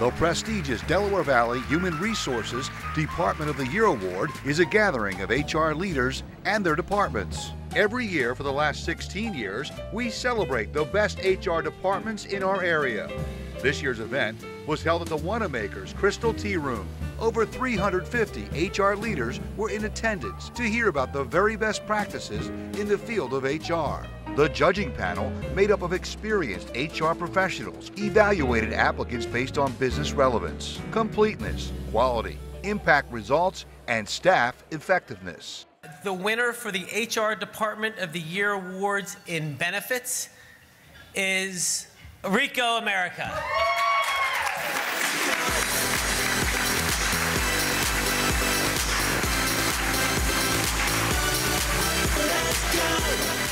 The prestigious Delaware Valley Human Resources Department of the Year Award is a gathering of HR leaders and their departments. Every year for the last 16 years, we celebrate the best HR departments in our area. This year's event was held at the Wanamaker's Crystal Tea Room. Over 350 HR leaders were in attendance to hear about the very best practices in the field of HR. The judging panel, made up of experienced HR professionals, evaluated applicants based on business relevance, completeness, quality, impact results, and staff effectiveness. The winner for the HR Department of the Year Awards in Benefits is Ricoh Americas.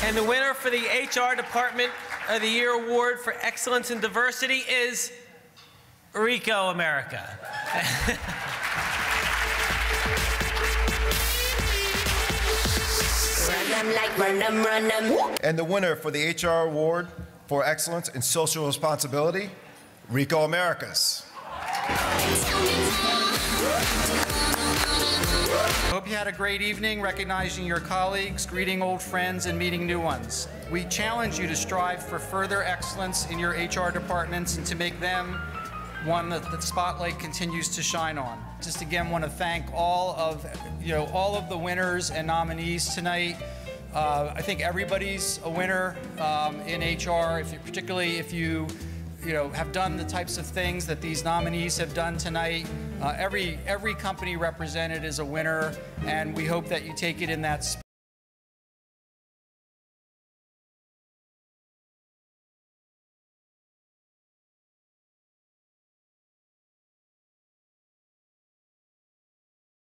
And the winner for the HR Department of the Year Award for Excellence in Diversity is Ricoh Americas. And the winner for the HR Award for Excellence in Social Responsibility, Ricoh Americas. Hope you had a great evening recognizing your colleagues, greeting old friends, and meeting new ones. We challenge you to strive for further excellence in your HR departments and to make them one that the spotlight continues to shine on. Just again want to thank all of the winners and nominees tonight. I think everybody's a winner in HR, particularly if you have done the types of things that these nominees have done tonight. Every company represented is a winner, and we hope that you take it in that spirit.